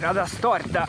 Strada storta.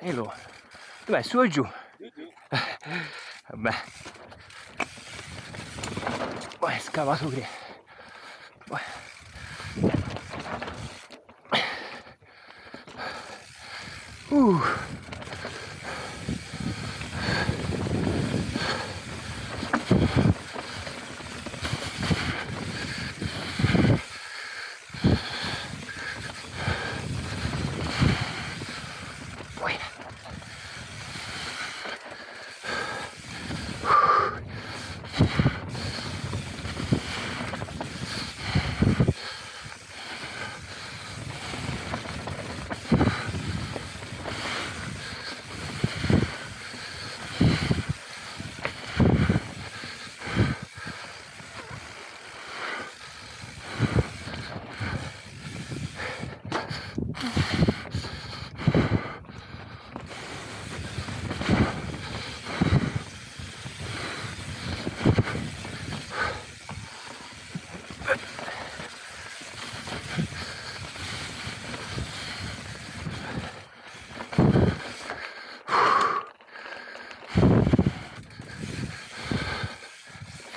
E allora, dov'è? Su o giù? Vabbè. Poi scava su qui. Poi.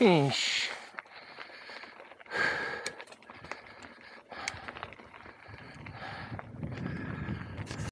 Finch.